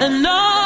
and all.